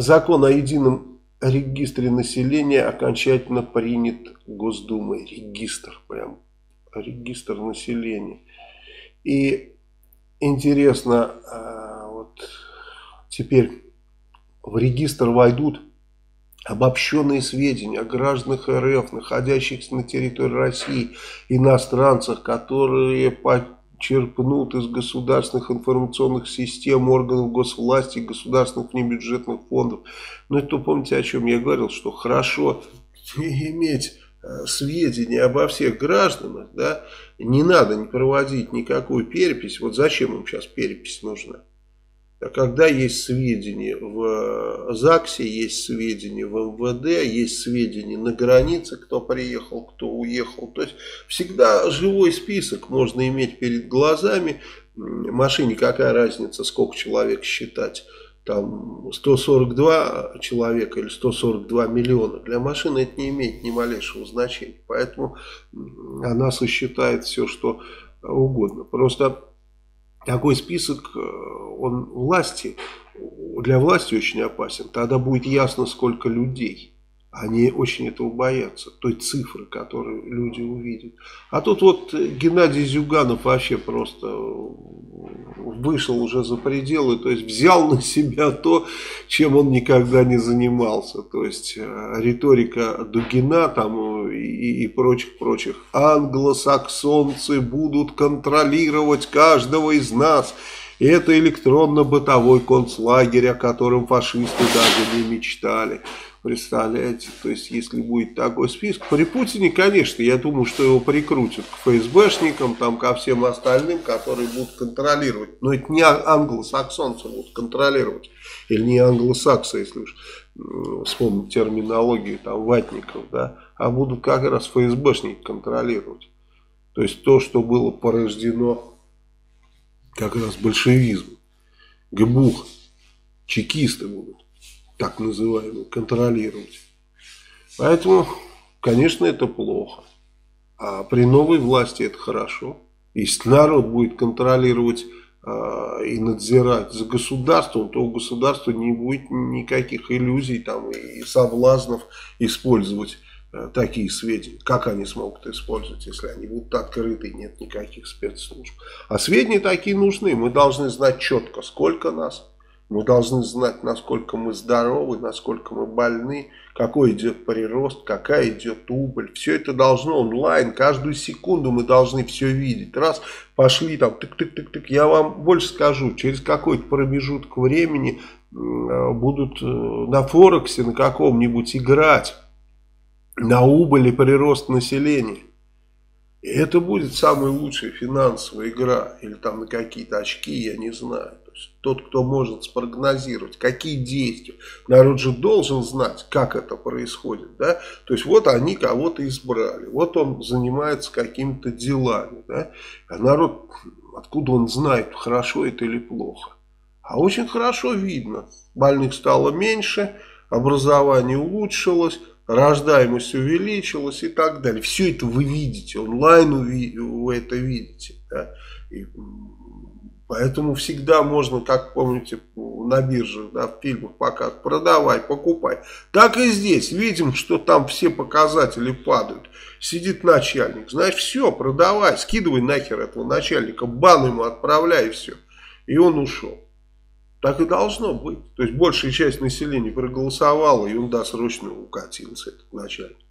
Закон о едином регистре населения окончательно принят Госдумой. Регистр прям. Регистр населения. И интересно, вот теперь в регистр войдут обобщенные сведения о гражданах РФ, находящихся на территории России, иностранцах, которые почерпнут из государственных информационных систем, органов госвласти, государственных внебюджетных фондов. Ну, это помните, о чем я говорил, что хорошо иметь сведения обо всех гражданах, да, не надо не проводить никакую перепись. Вот зачем им сейчас перепись нужна? Когда есть сведения в ЗАГСе, есть сведения в МВД, есть сведения на границе, кто приехал, кто уехал. То есть всегда живой список можно иметь перед глазами. Машине какая разница, сколько человек считать. Там 142 человека или 142 миллиона. Для машины это не имеет ни малейшего значения. Поэтому она сосчитает все, что угодно. Просто такой список, он власти, для власти очень опасен. Тогда будет ясно, сколько людей. Они очень этого боятся, той цифры, которую люди увидят. А тут вот Геннадий Зюганов вообще просто вышел уже за пределы, то есть взял на себя то, чем он никогда не занимался. То есть риторика Дугина там и прочих-прочих. Англосаксонцы будут контролировать каждого из нас. И это электронно-бытовой концлагерь, о котором фашисты даже не мечтали. Представляете, то есть если будет такой список, при Путине, конечно, я думаю, что его прикрутят к ФСБшникам, там ко всем остальным, которые будут контролировать. Но это не англосаксонцы будут контролировать, или не англосаксы, если уж вспомнить терминологию там ватников, да, а будут как раз ФСБшники контролировать. То есть то, что было порождено как раз большевизмом, ГБУХ, чекисты будут так называемый, контролировать. Поэтому, конечно, это плохо. А при новой власти это хорошо. Если народ будет контролировать и надзирать за государством, то у государства не будет никаких иллюзий там, и соблазнов использовать такие сведения. Как они смогут использовать, если они будут открыты и нет никаких спецслужб? А сведения такие нужны. Мы должны знать четко, сколько нас. Мы должны знать, насколько мы здоровы, насколько мы больны, какой идет прирост, какая идет убыль. Все это должно онлайн, каждую секунду мы должны все видеть. Раз, пошли там, тык-тык-тык-тык, я вам больше скажу, через какой-то промежуток времени будут на Форексе на каком-нибудь играть на убыль и прирост населения. И это будет самая лучшая финансовая игра, или там на какие-то очки, я не знаю. Тот, кто может спрогнозировать, какие действия. Народ же должен знать, как это происходит. Да? То есть, вот они кого-то избрали. Вот он занимается какими-то делами. Да? А народ, откуда он знает, хорошо это или плохо. А очень хорошо видно. Больных стало меньше, образование улучшилось, рождаемость увеличилась и так далее. Все это вы видите, онлайн вы это видите. Да? И поэтому всегда можно, как помните, на бирже, да, в фильмах показывают, продавай, покупай. Так и здесь, видим, что там все показатели падают. Сидит начальник, знаешь, все, продавай, скидывай нахер этого начальника, бан ему отправляй и все. И он ушел. Так и должно быть. То есть большая часть населения проголосовала, и он досрочно укатился, этот начальник.